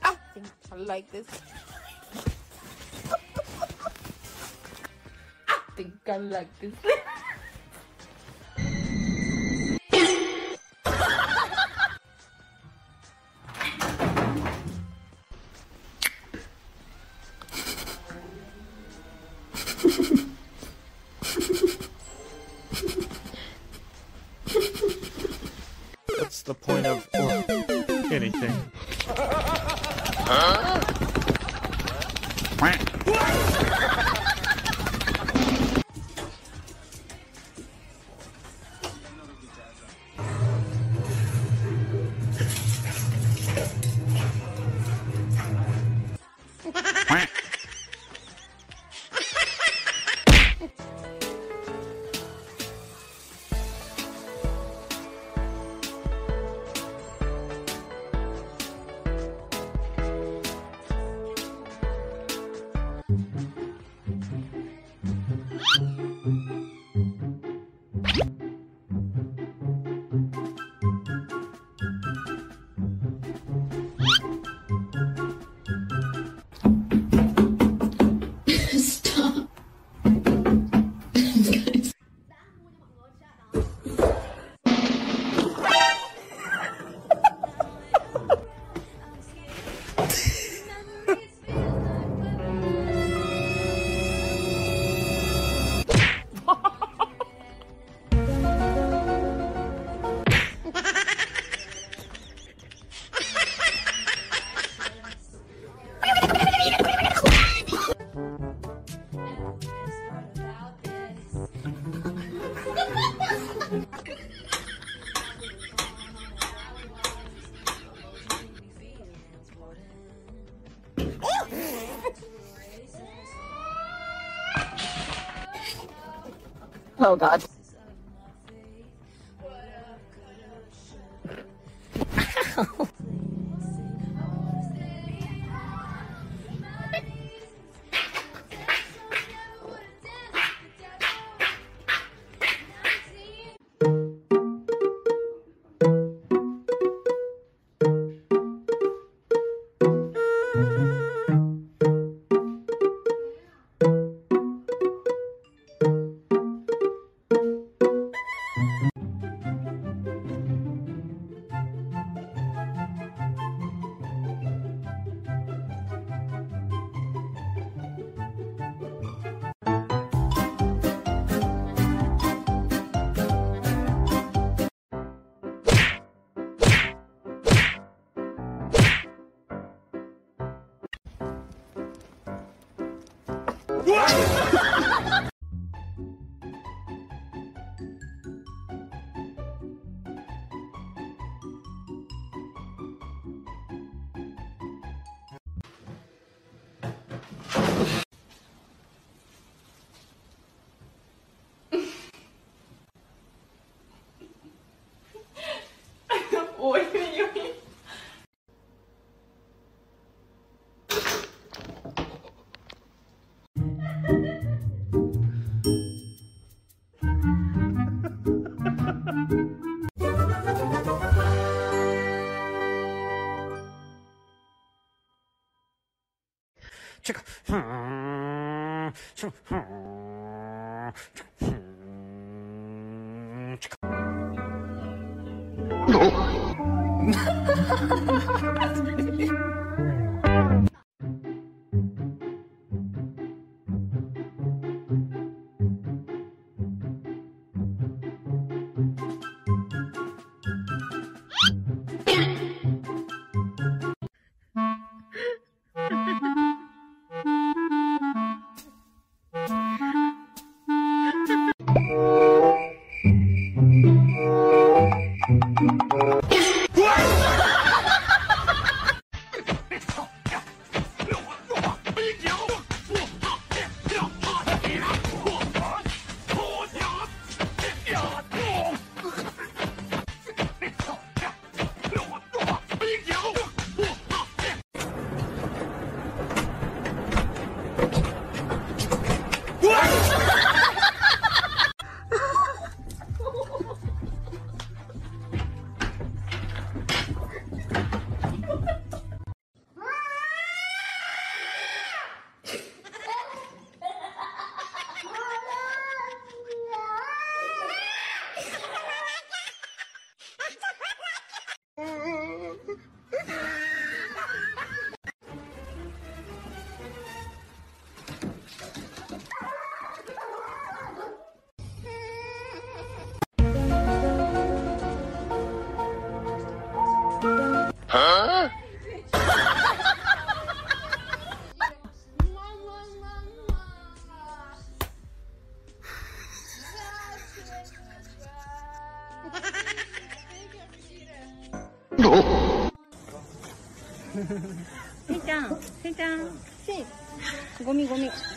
I think I like this. I think I like this. That's the point of anything. Huh? Oh God.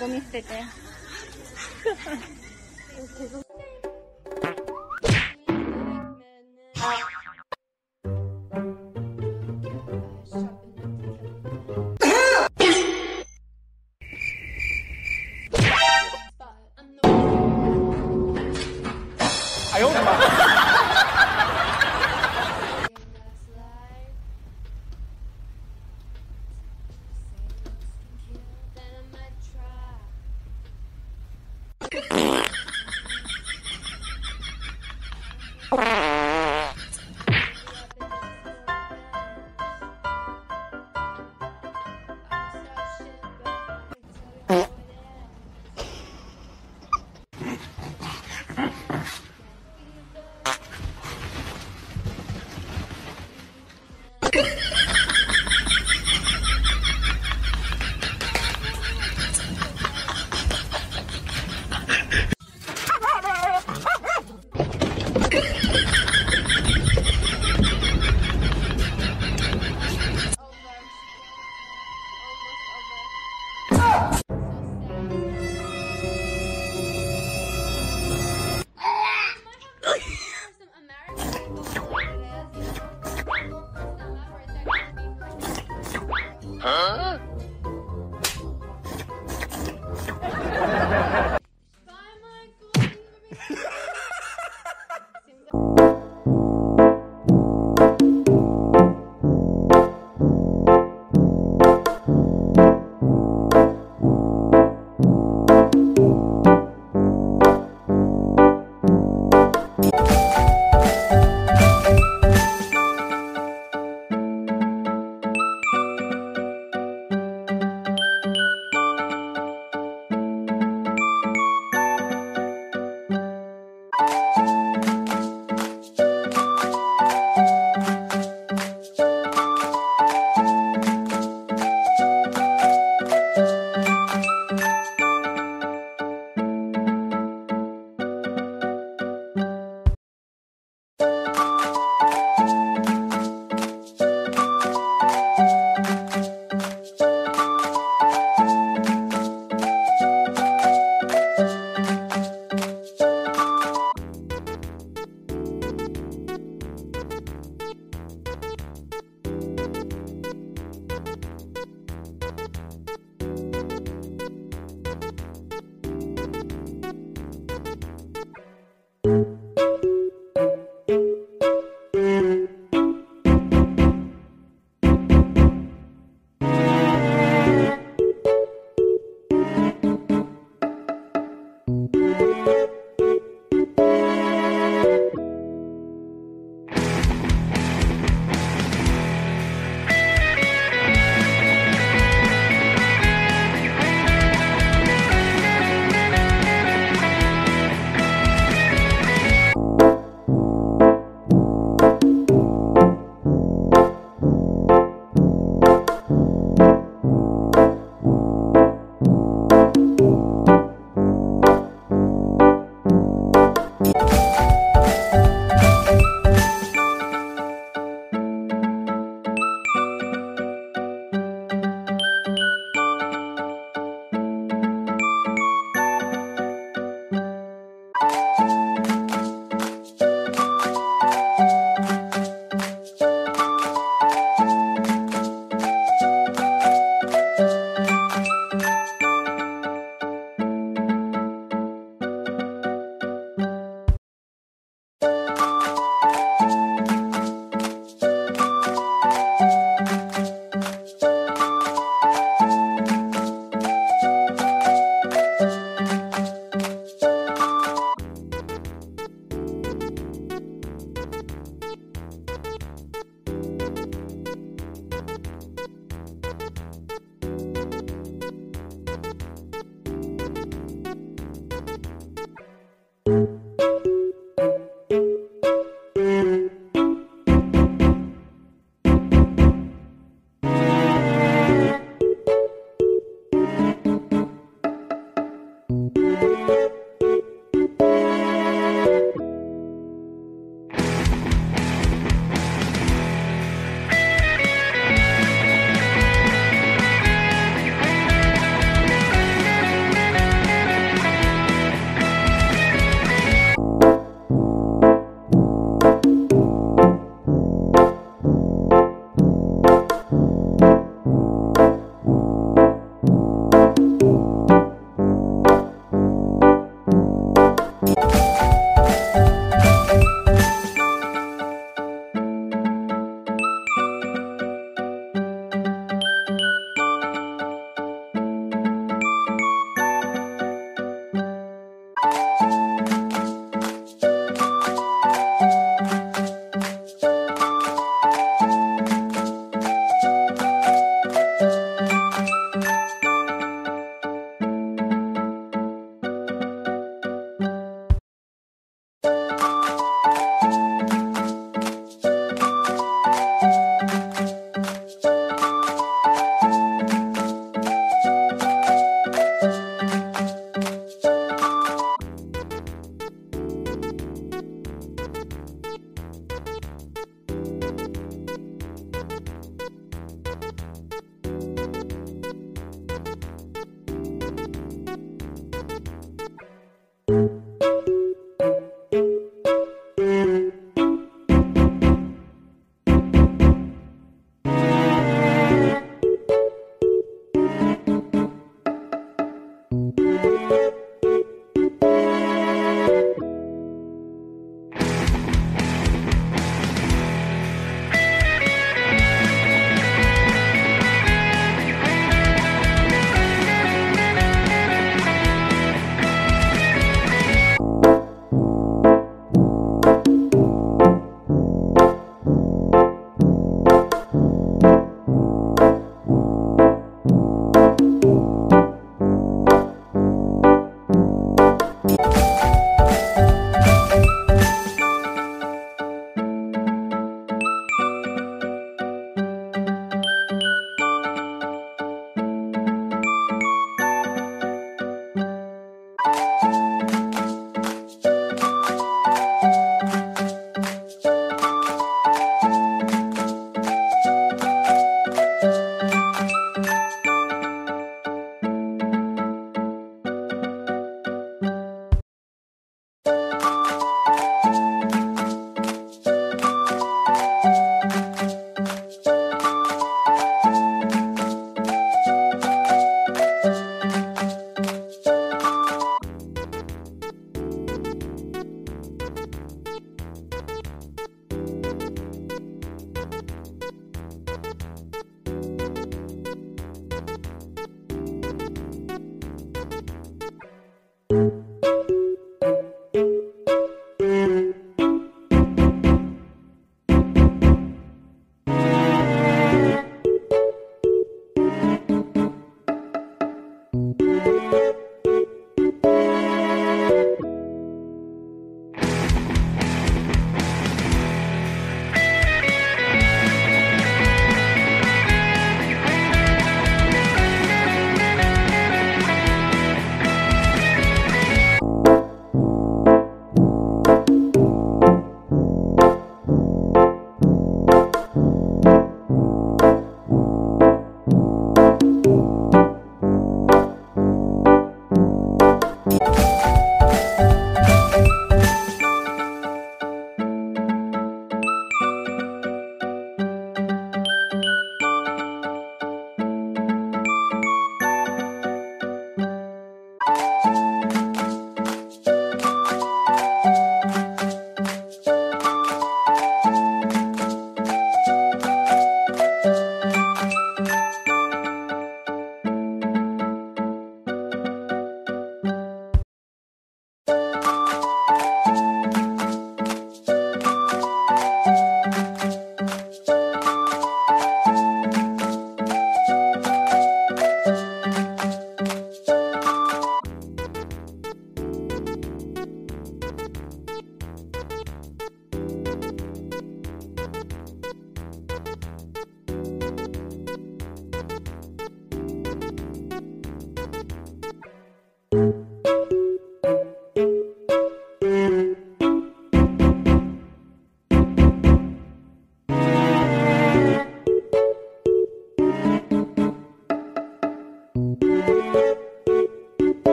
ゴミ捨てて。